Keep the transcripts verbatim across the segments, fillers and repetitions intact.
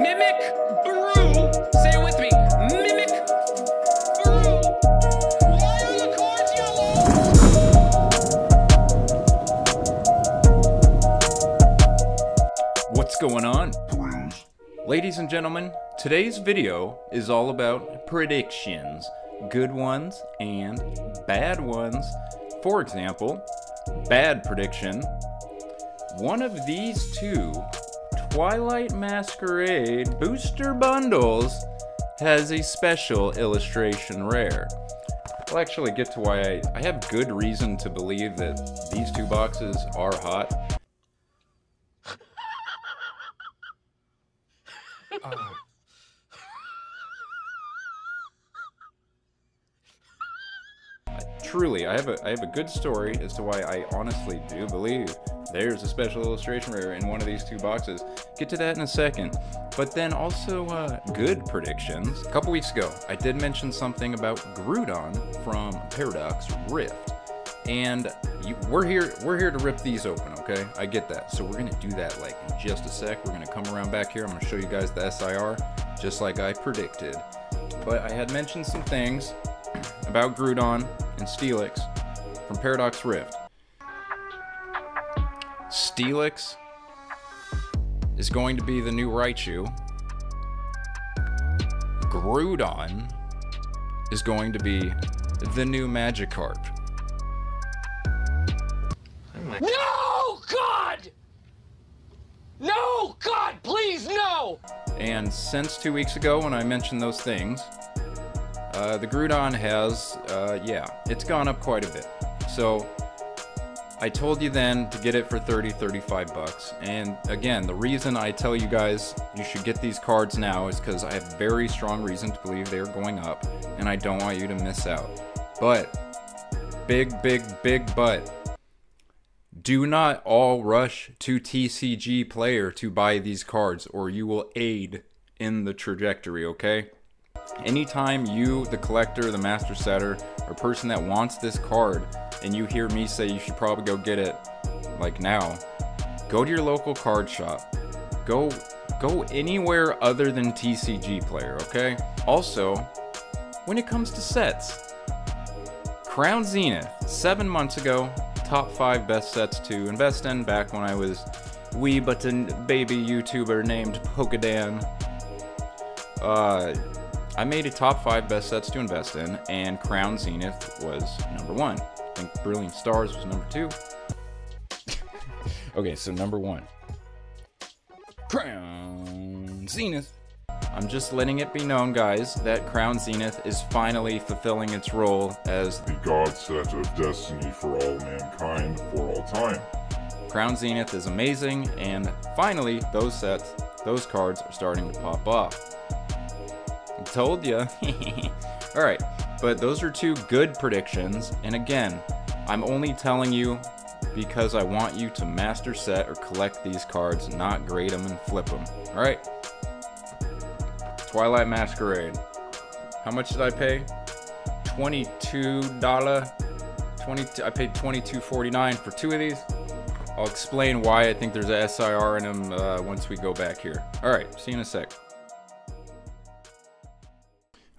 MimikBrew! Say it with me. MimikBrew! Why are the cards yellow? What's going on? Ladies and gentlemen, today's video is all about predictions. Good ones and bad ones. For example, bad prediction. One of these two Twilight Masquerade booster bundles has a special illustration rare. I'll actually get to why I, I have good reason to believe that these two boxes are hot. uh. Truly, I have a I have a good story as to why I honestly do believe there's a special illustration rare in one of these two boxes. Get to that in a second. But then also uh, good predictions. A couple weeks ago, I did mention something about Groudon from Paradox Rift, and you, we're here we're here to rip these open, okay? I get that. So we're gonna do that like in just a sec. We're gonna come around back here. I'm gonna show you guys the S I R, just like I predicted. But I had mentioned some things about Groudon and Steelix from Paradox Rift. Steelix is going to be the new Raichu. Groudon is going to be the new Magikarp. No, God! No, God, please, no! And since two weeks ago when I mentioned those things, Uh, the Groudon has, uh, yeah, it's gone up quite a bit. So I told you then to get it for thirty, thirty-five bucks. And again, the reason I tell you guys you should get these cards now is because I have very strong reason to believe they're going up and I don't want you to miss out. But, big, big, big but, do not all rush to T C G Player to buy these cards or you will aid in the trajectory, okay? Anytime you, the collector, the master setter, or person that wants this card, and you hear me say you should probably go get it, like now, go to your local card shop. Go, go anywhere other than T C G Player, okay? Also, when it comes to sets, Crown Zenith, seven months ago, top five best sets to invest in back when I was wee but a baby YouTuber named Pokedan. Uh... I made a top five best sets to invest in, and Crown Zenith was number one. I think Brilliant Stars was number two. Okay, so number one. Crown Zenith. I'm just letting it be known, guys, that Crown Zenith is finally fulfilling its role as the god set of destiny for all mankind for all time. Crown Zenith is amazing, and finally, those sets, those cards are starting to pop off. Told ya. All right, but those are two good predictions, and again, I'm only telling you because I want you to master set or collect these cards, not grade them and flip them. All right, Twilight Masquerade. How much did I pay? twenty-two dollars. twenty. I paid twenty-two forty-nine for two of these. I'll explain why I think there's a S I R in them uh, once we go back here. All right, see you in a sec.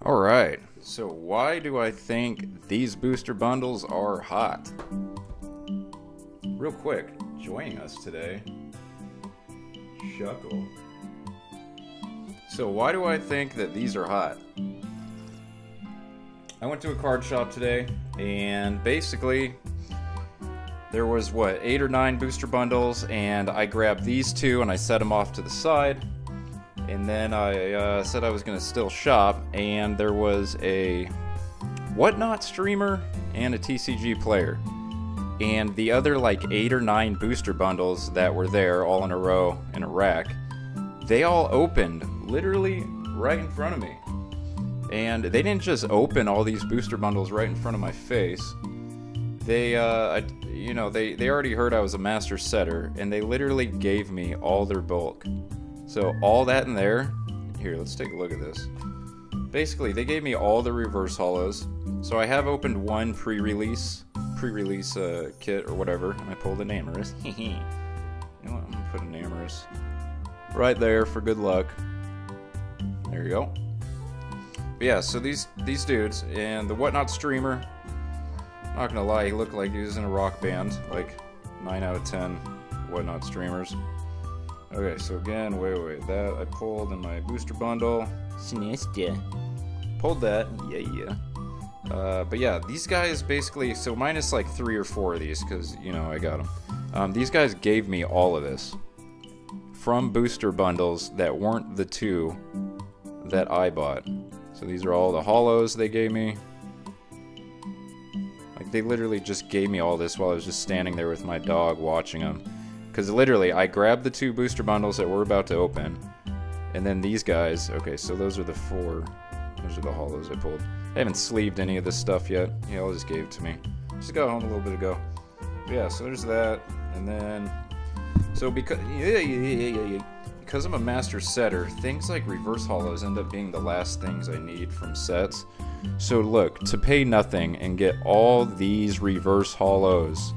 Alright, so why do I think these booster bundles are hot? Real quick, joining us today, Shuckle. So why do I think that these are hot? I went to a card shop today, and basically, there was, what, eight or nine booster bundles, and I grabbed these two and I set them off to the side. And then I uh, said I was going to still shop, and there was a WhatNot streamer and a T C G Player. And the other like eight or nine booster bundles that were there all in a row in a rack, they all opened literally right in front of me. And they didn't just open all these booster bundles right in front of my face. They, uh, I, you know, they, they already heard I was a master setter, and they literally gave me all their bulk. So all that in there, here, let's take a look at this. Basically, they gave me all the reverse holos. So I have opened one pre-release, pre-release uh, kit or whatever, and I pulled an Amorous. You know what? I'm gonna put an Amorous right there for good luck. There you go. But yeah, so these these dudes and the WhatNot streamer. I'm not gonna lie, he looked like he was in a rock band. Like nine out of ten WhatNot streamers. Okay, so again, wait, wait, that I pulled in my booster bundle. Sinesta. Pulled that. Yeah, yeah. Uh, but yeah, these guys basically, so minus like three or four of these, because, you know, I got them. Um, these guys gave me all of this from booster bundles that weren't the two that I bought. So these are all the holos they gave me. Like, they literally just gave me all this while I was just standing there with my dog watching them. Because literally, I grabbed the two booster bundles that we're about to open, and then these guys, okay, so those are the four. Those are the holos I pulled. I haven't sleeved any of this stuff yet. He all just gave it to me. Just got home a little bit ago. But yeah, so there's that. And then, so because yeah, yeah, yeah, yeah, because I'm a master setter, things like reverse holos end up being the last things I need from sets. So look, to pay nothing and get all these reverse holos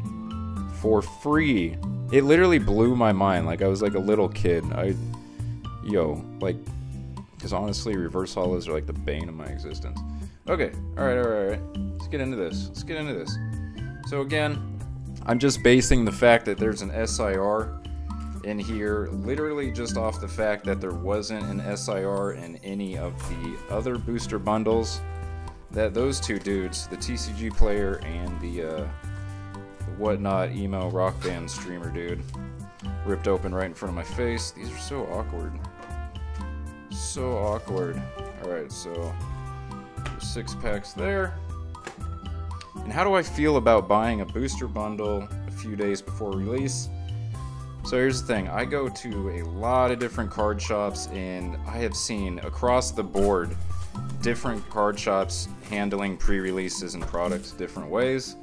for free, it literally blew my mind. Like, I was like a little kid. I, yo, like, because honestly, reverse holos are like the bane of my existence. Okay, alright, alright, alright. Let's get into this. Let's get into this. So again, I'm just basing the fact that there's an S I R in here, literally just off the fact that there wasn't an S I R in any of the other booster bundles. That those two dudes, the T C G player and the, uh, the WhatNot emo rock band streamer dude, ripped open right in front of my face. These are so awkward. So awkward. Alright, so six packs there. And how do I feel about buying a booster bundle a few days before release? So here's the thing, I go to a lot of different card shops, and I have seen across the board different card shops handling pre-releases and products different ways,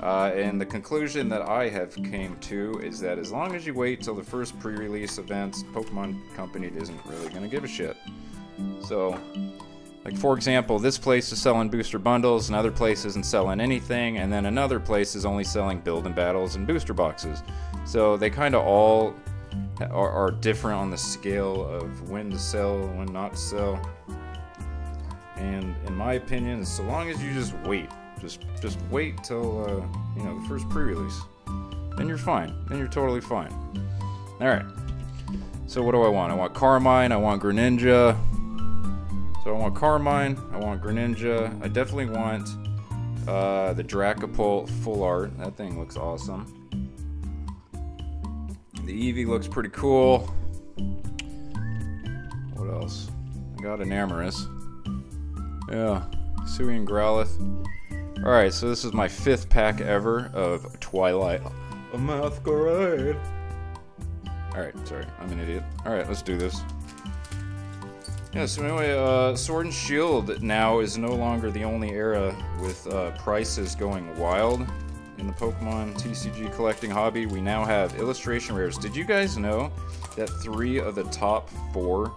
uh, and the conclusion that I have came to is that as long as you wait till the first pre-release events, Pokemon Company isn't really gonna give a shit. So like, for example, this place is selling booster bundles, and other place isn't selling anything, and then another place is only selling build and battles and booster boxes. So they kind of all are, are different on the scale of when to sell and when not to sell. And in my opinion, so long as you just wait, just just wait till uh, you know, the first pre-release, then you're fine. Then you're totally fine. All right. So what do I want? I want Carmine. I want Greninja. So I want Carmine, I want Greninja, I definitely want uh, the Dracopol full art. That thing looks awesome. The Eevee looks pretty cool. What else? I got an Amorous. Yeah, Sui and Growlithe. Alright, so this is my fifth pack ever of Twilight Masquerade. Alright, sorry, I'm an idiot. Alright, let's do this. Yeah, so anyway, uh, Sword and Shield now is no longer the only era with uh, prices going wild in the Pokemon T C G collecting hobby. We now have Illustration Rares. Did you guys know that three of the top four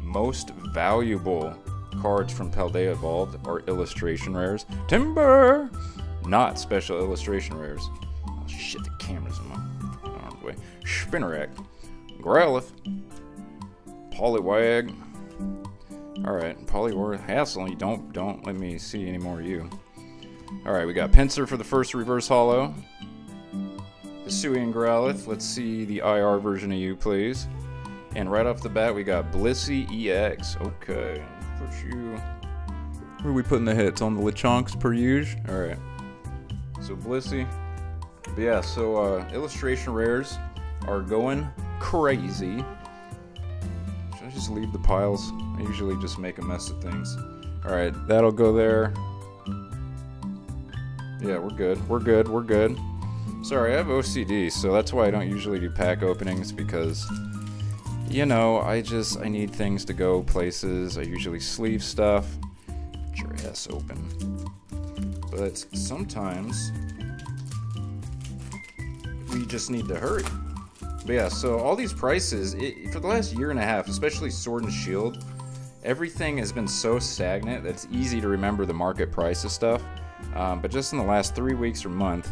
most valuable cards from Paldea Evolved are Illustration Rares? Timber! Not Special Illustration Rares. Oh shit, the camera's in my arm way. Spinarak. Growlithe. Poliwag. Alright, Poliwrath, Hassel, don't, don't let me see any more of you. Alright, we got Pinsir for the first reverse holo. Sui and Growlithe, let's see the I R version of you, please. And right off the bat, we got Blissey E X. Okay, put you... Where are we putting the hits? On the Lechonks per usual? Alright. So Blissey. But yeah, so uh, Illustration Rares are going crazy. Should I just leave the piles? I usually just make a mess of things. Alright, that'll go there. Yeah, we're good. We're good. We're good. Sorry, I have O C D, so that's why I don't usually do pack openings, because, you know, I just, I need things to go places. I usually sleeve stuff. Get your ass open. But sometimes we just need to hurry. But yeah, so all these prices, it, for the last year and a half, especially Sword and Shield, everything has been so stagnant that it's easy to remember the market price of stuff. Um, but just in the last three weeks or month,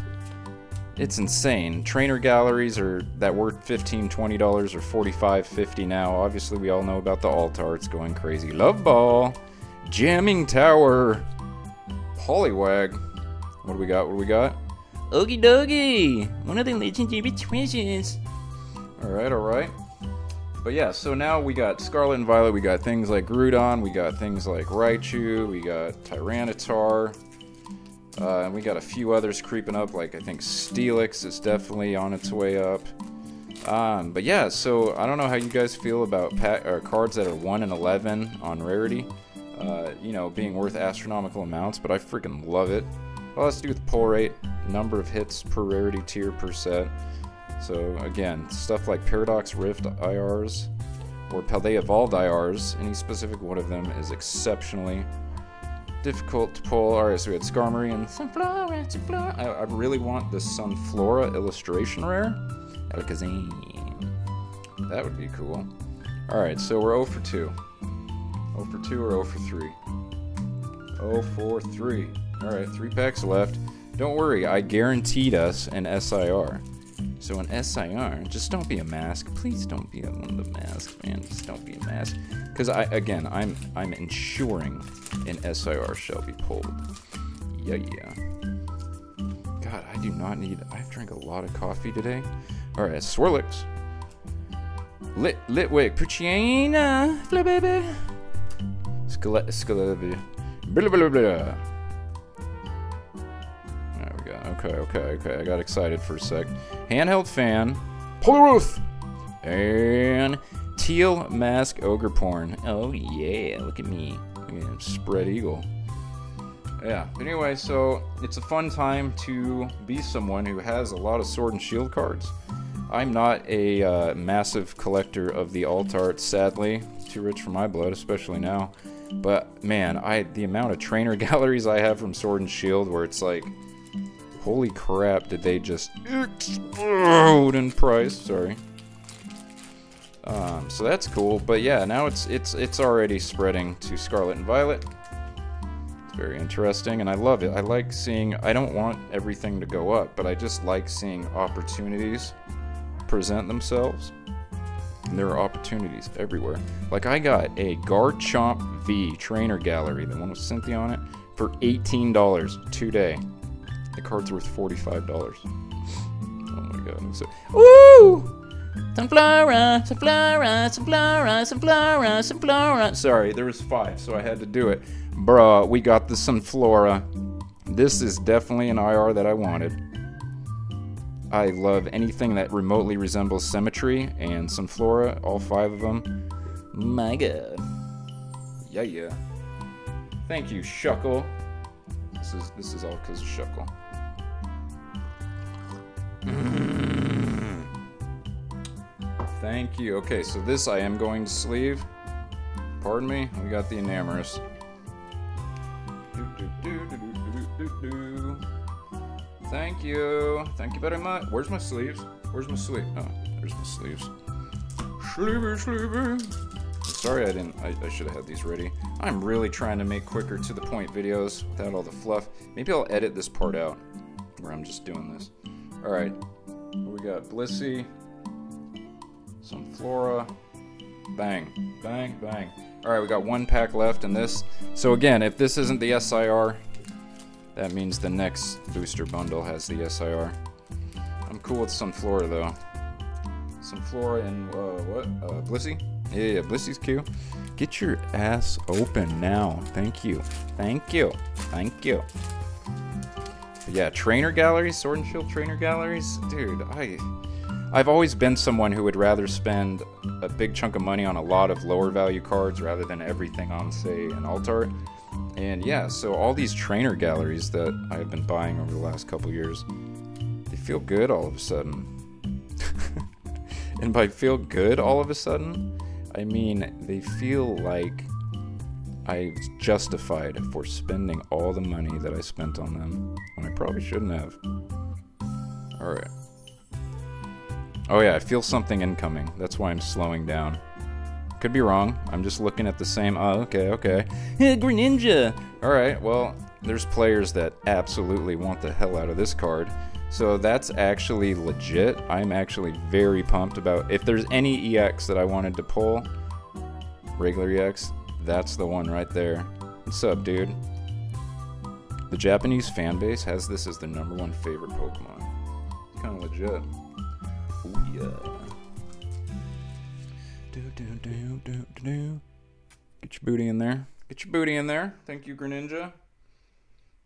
it's insane. Trainer galleries are that were fifteen, twenty dollars or forty-five, fifty now. Obviously, we all know about the altar. It's going crazy. Love Ball, Jamming Tower, Poliwag. What do we got? What do we got? Oogie Dogie, one of the legendary treasures. All right, all right. But yeah, so now we got Scarlet and Violet. We got things like Groudon. We got things like Raichu. We got Tyranitar. Uh, and we got a few others creeping up, like I think Steelix is definitely on its way up. Um, but yeah, so I don't know how you guys feel about pack, or cards that are one in eleven on rarity, uh, you know, being worth astronomical amounts, but I freaking love it. Well, let's do with pull rate, number of hits per rarity tier per set. So again, stuff like Paradox Rift I Rs or Paldea Evolved I Rs, any specific one of them is exceptionally difficult to pull. Alright, so we had Skarmory and Sunflora, Sunflora. I, I really want the Sunflora Illustration Rare. Alakazam. That would be cool. Alright, so we're zero for two. zero for two or zero for three? zero for three. Alright, three packs left. Don't worry, I guaranteed us an S I R. So an S I R, just don't be a mask. Please don't be a, one of the masks, man. Just don't be a mask. Because I, again, I'm I'm ensuring an S I R shall be pulled. Yeah, yeah. God, I do not need, I've drank a lot of coffee today. All right, Swirlix. Lit, Litwig, Puchiana, Fla Baby. Skelet, Skelet, blah, blah, blah. Okay, okay, okay. I got excited for a sec. Handheld fan, Polaroth, and teal mask ogre porn. Oh yeah, look at me. Look at him, spread eagle. Yeah. Anyway, so it's a fun time to be someone who has a lot of Sword and Shield cards. I'm not a uh, massive collector of the alt art, sadly. Too rich for my blood, especially now. But man, I the amount of trainer galleries I have from Sword and Shield, where it's like, holy crap, did they just explode in price? Sorry. Um, so that's cool, but yeah, now it's it's it's already spreading to Scarlet and Violet. It's very interesting, and I love it. I like seeing, I don't want everything to go up, but I just like seeing opportunities present themselves. And there are opportunities everywhere. Like I got a Garchomp V trainer gallery, the one with Cynthia on it, for eighteen dollars today. The card's worth forty-five dollars. Oh my god. So, woo! Sunflora, Sunflora, Sunflora, Sunflora, Sunflora. Sorry, there was five, so I had to do it. Bruh, we got the Sunflora. This is definitely an I R that I wanted. I love anything that remotely resembles symmetry, and Sunflora, all five of them. My god. Yeah, yeah. Thank you, Shuckle. This is, this is all because of Shuckle. Mm. Thank you. Okay, so this I am going to sleeve. Pardon me. We got the Amorous. Thank you. Thank you very much. Where's my sleeves? Where's my sleeve? Oh, there's my sleeves. Sleever, sleever. Sorry, I didn't. I, I should have had these ready. I'm really trying to make quicker to the point videos without all the fluff. Maybe I'll edit this part out where I'm just doing this. All right, we got Blissey, Sunflora, bang, bang, bang. All right, we got one pack left in this. So again, if this isn't the S I R, that means the next booster bundle has the S I R. I'm cool with Sunflora though. Sunflora and uh, what? Uh, Blissey. Yeah, yeah, Blissey's Q. Get your ass open now. Thank you. Thank you. Thank you. But yeah, trainer galleries, Sword and Shield trainer galleries. Dude, I, I've always been someone who would rather spend a big chunk of money on a lot of lower value cards rather than everything on, say, an alt art. And yeah, so all these trainer galleries that I've been buying over the last couple years, they feel good all of a sudden. And by feel good all of a sudden, I mean, they feel like I justified for spending all the money that I spent on them when I probably shouldn't have. Alright. Oh yeah, I feel something incoming. That's why I'm slowing down. Could be wrong. I'm just looking at the same... Oh, okay, okay. Greninja! Alright, well, There's players that absolutely want the hell out of this card. So that's actually legit. I'm actually very pumped about, if there's any E X that I wanted to pull, regular E X, that's the one right there. What's up, dude? The Japanese fan base has this as their number one favorite Pokemon. Kind of legit. Oh yeah. Do, do, do, do, do. Get your booty in there. Get your booty in there. Thank you, Greninja.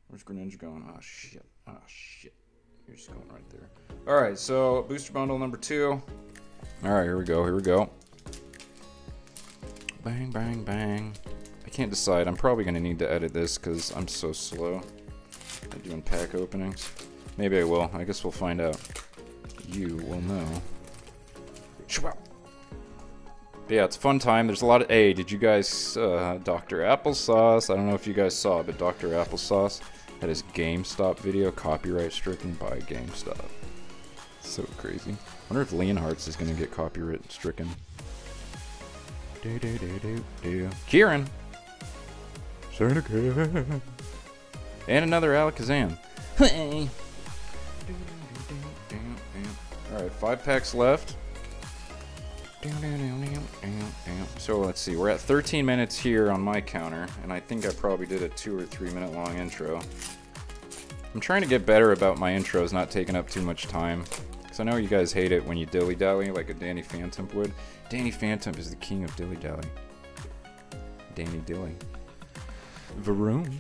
Where's Greninja going? Oh shit. Oh shit. You're just going right there. All right, so booster bundle number two. All right, here we go, here we go. Bang, bang, bang. I can't decide. I'm probably gonna need to edit this because I'm so slow at doing pack openings. Maybe I will. I guess we'll find out. You will know. But yeah, it's a fun time. There's a lot of... Hey, did you guys... Uh, Doctor Applesauce. I don't know if you guys saw, but Doctor Applesauce had his GameStop video copyright stricken by GameStop. So crazy. I wonder if Leonhart's is going to get copyright stricken. Do, do, do, do, do. Kieran! And another Alakazam. Hey! Alright, five packs left. So let's see, we're at thirteen minutes here on my counter, and I think I probably did a two or three minute long intro. I'm trying to get better about my intros not taking up too much time, because I know you guys hate it when you dilly-dally like a Danny Phantom would. Danny Phantom is the king of dilly-dally. Danny Dilly. Varoom.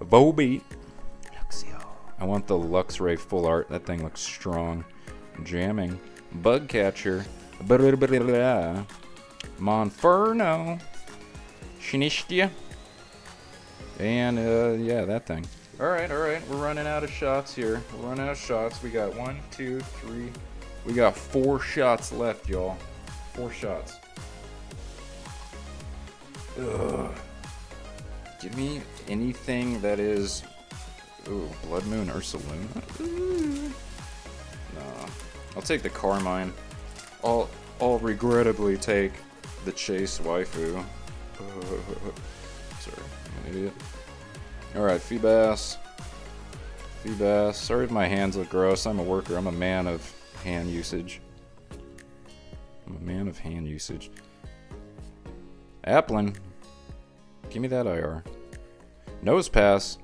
Bobby. Luxio. I want the Luxray full art. That thing looks strong. Jamming. Bug catcher. Monferno. Shinistia. And, uh, yeah, that thing. Alright, alright. We're running out of shots here. We're running out of shots. We got one, two, three. We got four shots left, y'all. Four shots. Ugh. Give me anything that is... Ooh, Blood Moon or Saloon. Nah. I'll take the Carmine. I'll, I'll regrettably take the Chase Waifu. Uh, sorry, I'm an idiot. Alright, Feebas. Feebas. Sorry if my hands look gross. I'm a worker. I'm a man of hand usage. I'm a man of hand usage. Applin. Give me that I R. Nose pass.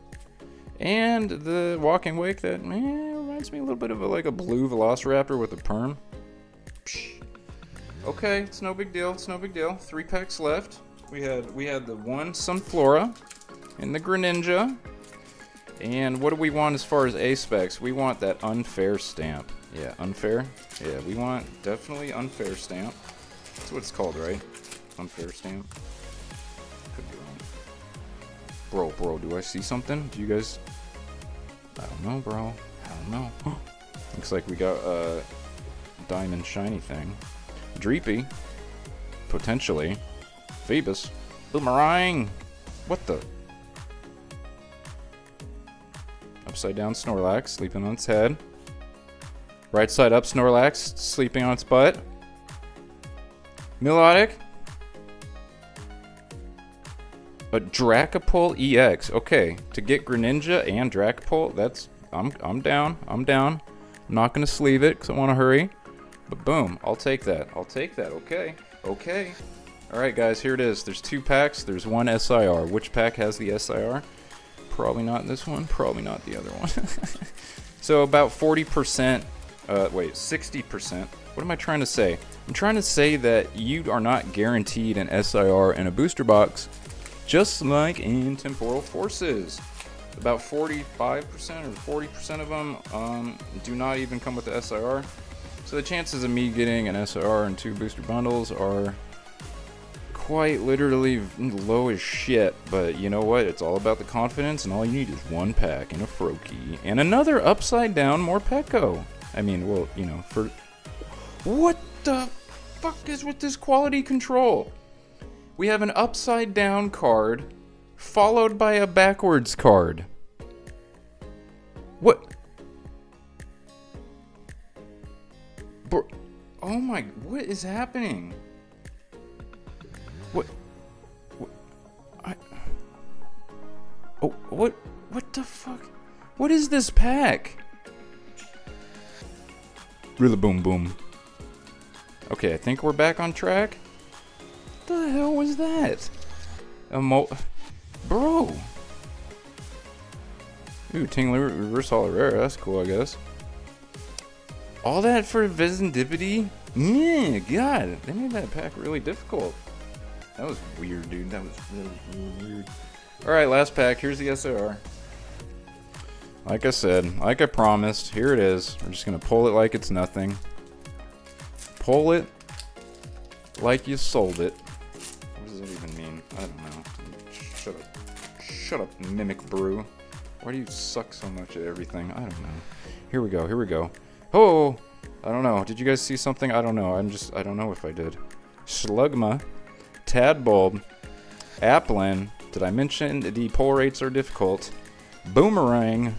And the Walking Wake that, man, reminds me a little bit of a, like a blue Velociraptor with a perm. Okay, it's no big deal. It's no big deal. Three packs left. We had we had the one Sunflora and the Greninja. And what do we want as far as A specs? We want that Unfair Stamp. Yeah, Unfair. Yeah, we want definitely Unfair Stamp. That's what it's called, right? Unfair Stamp. Could be wrong. Bro, bro, do I see something? Do you guys? I don't know, bro. I don't know. Looks like we got a uh, diamond shiny thing. Dreepy, potentially, Phoebus, Boomerang, what the? Upside down Snorlax, sleeping on its head. Right side up Snorlax, sleeping on its butt. Melodic. A Dracopol E X, okay. To get Greninja and Dracopol, that's, I'm, I'm down, I'm down. I'm not gonna sleeve it, because I want to hurry. But boom, I'll take that. I'll take that. Okay. Okay. Alright, guys, here it is. There's two packs. There's one S I R. Which pack has the S I R? Probably not this one. Probably not the other one. So about forty percent... Uh, wait, sixty percent. What am I trying to say? I'm trying to say that you are not guaranteed an S I R in a booster box, just like in Temporal Forces. About forty-five percent or forty percent of them um, do not even come with the S I R. So the chances of me getting an S R and two booster bundles are quite literally low as shit. But you know what? It's all about the confidence, and all you need is one pack and a Froakie and another upside down Morpeko. I mean, well, you know, for what the fuck is with this quality control? We have an upside down card followed by a backwards card. What? Oh my, what is happening? What? What? I. Oh, what? What the fuck? What is this pack? Really boom boom. Okay, I think we're back on track. What the hell was that? Emo Bro! Ooh, Tingly Reverse Holo Rare, that's cool, I guess. All that for Visindipity? Yeah, God, they made that pack really difficult. That was weird, dude. That was really weird. Alright, last pack. Here's the S O R. Like I said, like I promised, here it is. We're just gonna pull it like it's nothing. Pull it like you sold it. What does that even mean? I don't know. Shut up. Shut up, MimikBrew. Why do you suck so much at everything? I don't know. Here we go, here we go. Oh! I don't know. Did you guys see something? I don't know. I'm just... I don't know if I did. Slugma. Tadbulb. Applin. Did I mention the pull rates are difficult? Boomerang.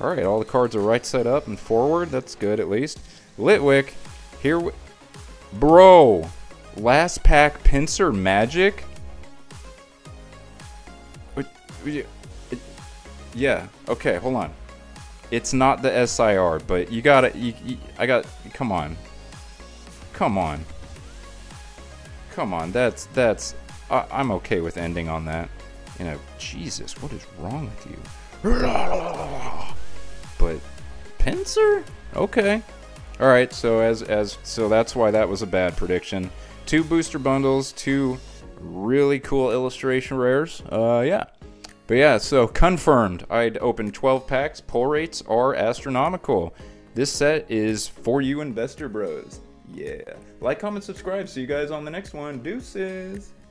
Alright, all the cards are right side up and forward. That's good, at least. Litwick. Here we... Bro! Last pack Pinsir Magic? What... what Yeah, okay, hold on. It's not the S I R, but you gotta, you, you, I got, come on. Come on. Come on, that's, that's, I, I'm okay with ending on that. You know, Jesus, what is wrong with you? But, Pinsir? Okay. Alright, so as, as, so that's why that was a bad prediction. Two booster bundles, two really cool illustration rares. Uh, yeah. But yeah, so confirmed. I'd opened twelve packs. Pull rates are astronomical. This set is for you, investor bros. Yeah. Like, comment, subscribe. See you guys on the next one. Deuces.